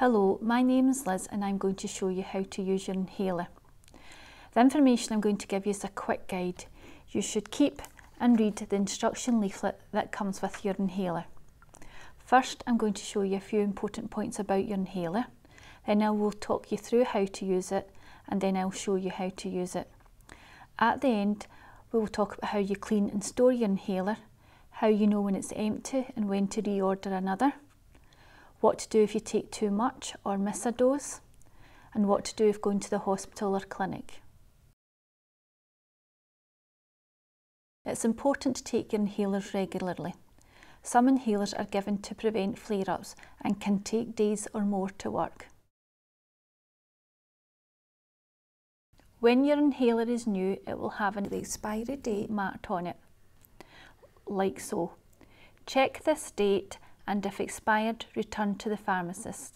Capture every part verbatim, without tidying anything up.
Hello, my name is Liz and I'm going to show you how to use your inhaler. The information I'm going to give you is a quick guide. You should keep and read the instruction leaflet that comes with your inhaler. First, I'm going to show you a few important points about your inhaler. Then I will talk you through how to use it, and then I'll show you how to use it. At the end, we will talk about how you clean and store your inhaler, how you know when it's empty and when to reorder another, what to do if you take too much or miss a dose, and what to do if going to the hospital or clinic. It's important to take your inhalers regularly. Some inhalers are given to prevent flare-ups and can take days or more to work. When your inhaler is new, it will have an expiry date marked on it, like so. Check this date, and if expired, return to the pharmacist.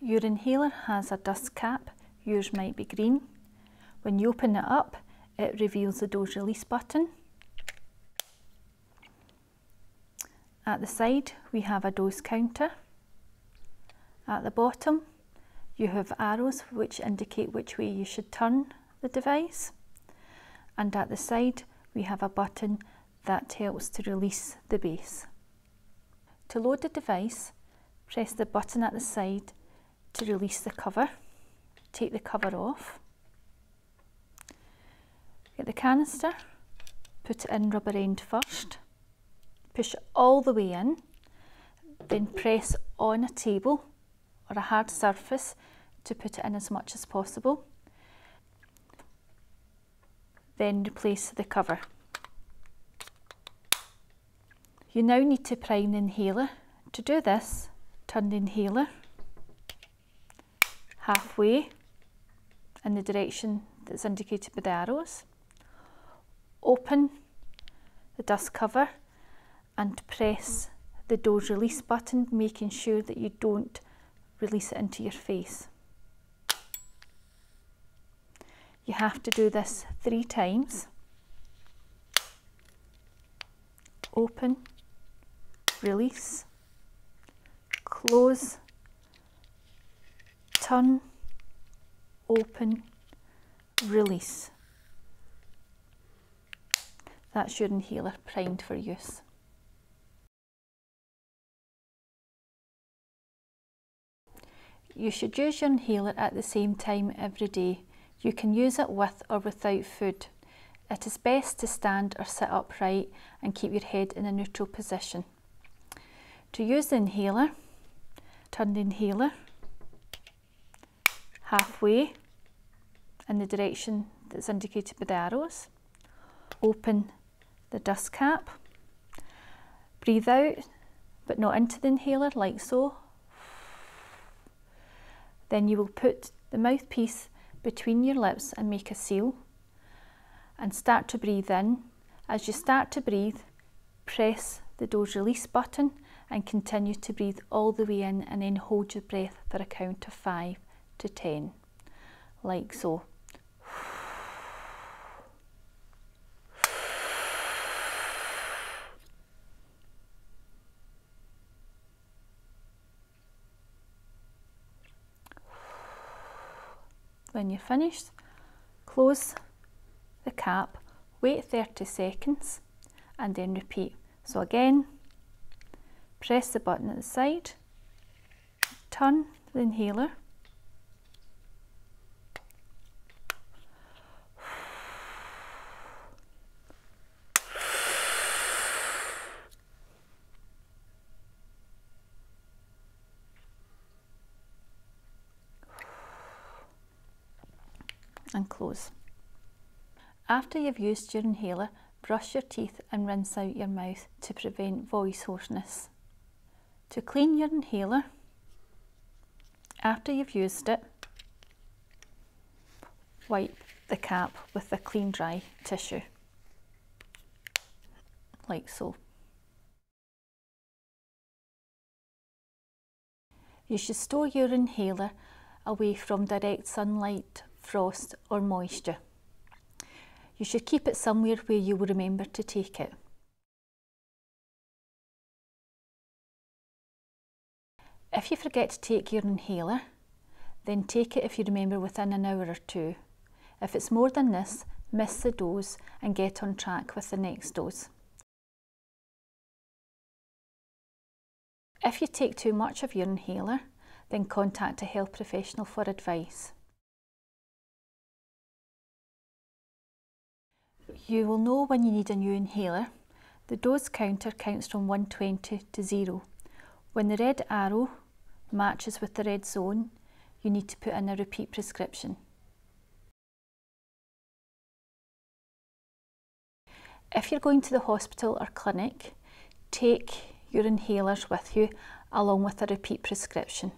Your inhaler has a dust cap, yours might be green. When you open it up, it reveals the dose release button. At the side, we have a dose counter. At the bottom, you have arrows which indicate which way you should turn the device. And at the side, we have a button that helps to release the base. To load the device, press the button at the side to release the cover. Take the cover off. Get the canister, put it in rubber end first, push it all the way in, then press on a table or a hard surface to put it in as much as possible. Then replace the cover. You now need to prime the inhaler. To do this, turn the inhaler halfway in the direction that's indicated by the arrows. Open the dust cover and press the dose release button, making sure that you don't release it into your face. You have to do this three times. Open, release, close, turn, open, release. That's your inhaler primed for use. You should use your inhaler at the same time every day. You can use it with or without food. It is best to stand or sit upright and keep your head in a neutral position. To use the inhaler, turn the inhaler halfway in the direction that's indicated by the arrows. Open the dust cap. Breathe out, but not into the inhaler, like so. Then you will put the mouthpiece between your lips and make a seal, and start to breathe in. As you start to breathe, press the dose release button and continue to breathe all the way in, and then hold your breath for a count of five to ten, like so. When you're finished, close the cap, wait thirty seconds and then repeat. So again, press the button at the side, turn the inhaler, and close. After you've used your inhaler, brush your teeth and rinse out your mouth to prevent voice hoarseness. To clean your inhaler, after you've used it, wipe the cap with a clean dry tissue, like so. You should store your inhaler away from direct sunlight, frost or moisture. You should keep it somewhere where you will remember to take it. If you forget to take your inhaler, then take it if you remember within an hour or two. If it's more than this, miss the dose and get on track with the next dose. If you take too much of your inhaler, then contact a health professional for advice. You will know when you need a new inhaler. The dose counter counts from one twenty to zero. When the red arrow matches with the red zone, you need to put in a repeat prescription. If you're going to the hospital or clinic, take your inhalers with you along with a repeat prescription.